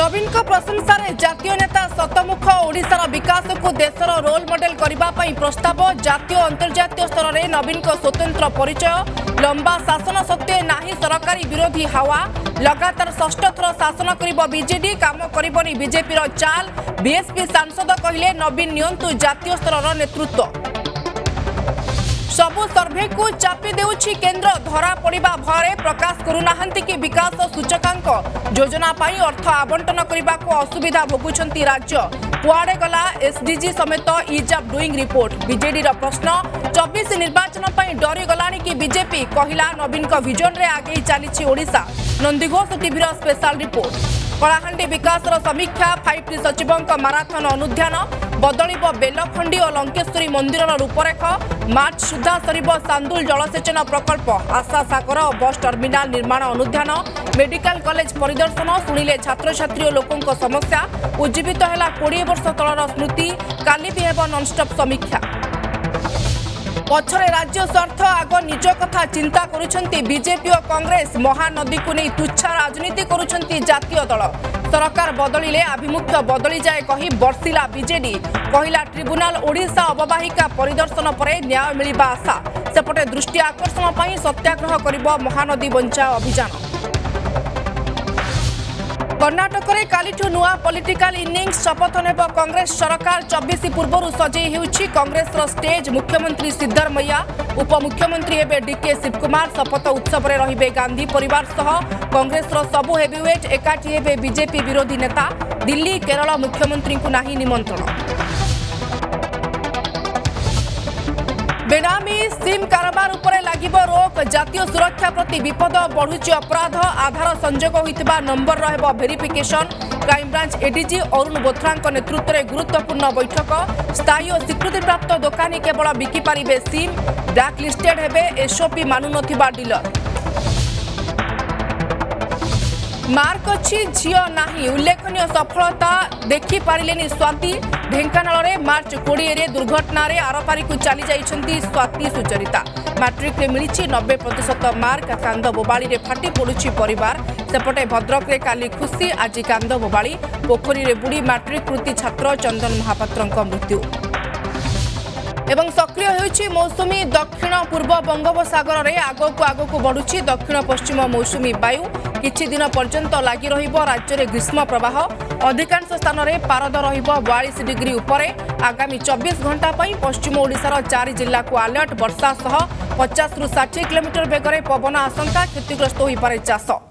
Robin प्रशंस जातीय नेता शतमुख ओडिशार विकास को देशर रोल मॉडल करने प्रस्ताव जातीय अंतर्जातीय स्तर में नवीन को स्वतंत्र परिचय लंबा शासन सत्वे नाही सरकारी विरोधी हावा लगातार षष्ठ थर शासन करिबो बीजेडी काम करिबोनी बीजेपीर चाल बीएसपी सांसद कहिले नवीन नियंतु जातीय स्तर नेतृत्व सबु सर्भे को चापी देउछि केंद्र धरा पड़िबा भरे प्रकाश करूनाहंती कि विकास सूचकांक योजना पाई अर्थ आवंटन करिबा को असुविधा भोगुछंती राज्य कुआडे गला एसडीजी समेत ease of doing report BJD रा प्रश्न 24 निर्वाचन पाई डरी गलानी कि बीजेपी कहिला नवीन को विजन रे आगे चालीछि ओडिसा नंदीघोष टीवी रा स्पेशल रिपोर्ट कलाहांडी विकास रा समीक्षा 5 सचिव को मैराथन अनुध्यान बदलिब बेलखंडी और लंकेश्वरी मंदिर रूपरेख मार्च सुधा सरिब सांदुल जलसेचन प्रकल्प आशा सागर और बस टर्मिनाल निर्माण अनुध्यान मेडिकल कॉलेज परिदर्शन शुणिले छात्र छात्री और लोकों समस्या उज्जीवित है 20 वर्ष तलर स्मृति काली भी हेब नॉनस्टॉप समीक्षा पछरे राज्य स्वार्थ आग निज कथा चिंता करुछंती बीजेपी और कांग्रेस महानदी को नहीं तुच्छा राजनीति करुछंती जातीय दल सरकार बदलिले आभिमुख्य बदली जाए कही बर्षिला बीजेडी कहिला ट्रिब्यूनल ओडिशा अववाहिका परिदर्शन पर न्याय मिलिबा आशा सेपटे दृष्टि आकर्षण पर सत्याग्रह करिबो महानदी बंचाओ अभियान कर्णाटक में कालीठू नुआ पॉलिटिकल इनिंग्स शपथ नेब कांग्रेस सरकार 24 पूर्वर सजे होउछि कांग्रेसर स्टेज मुख्यमंत्री सिद्धरमैया उपमुख्यमंत्री हेबे डीके शिवकुमार शपथ उत्सव में रहिबे गांधी परिवार सह कांग्रेसर सबु हेवीवेट एकाठी हेबे बीजेपी विरोधी नेता दिल्ली केरल मुख्यमंत्री को नाही निमंत्रण बेनामी सिम कारोबार उपरे लागिब रोक जातीय सुरक्षा प्रति विपद बढ़ुची अपराध आधार संजोग होइतबा नंबर रहब verification crime branch ADG Arun Bothra नेतृत्व में गुरुत्वपूर्ण बैठक स्थायी और स्वीकृतिप्राप्त दोकानी केवल बिकिपारे सिम ब्लैक लिस्टेड हेबे एसओपी मानुनथिबा डीलर मार्क अच्छी झील नाही उल्लेखनीय सफलता देखी पारिलेनी स्वाति ढेंकानाल में मार्च 20 दुर्घटना आरपारी को चली जाइछंती स्वाति सुचरिता मैट्रिक मिली 90% मार्क कांद बोबाड़ी फाटी पड़ुछि परिवार सेपटे भद्रक में काली खुशी आज कांद बोबाड़ी पोखरी में बुड़ी मैट्रिक कृति छात्र चंदन महापात्र मृत्यु एवं सक्रिय होइछि मौसुमी दक्षिण पूर्व बंगोपसागर में आगक बढ़ुछि दक्षिण पश्चिम मौसुमी वायु किछि दिन पर्यंत लागि रहिबो राज्य में ग्रीष्म प्रवाह अधिकांश स्थान में पारद रहिबो 42 डिग्री उपरे आगामी 24 घंटा पर पश्चिम ओडिशार 4 जिला को अलर्ट वर्षा सह 50 रु 60 किलोमीटर वेगर पवन आशंका क्षतिग्रस्त होइपारे चाष।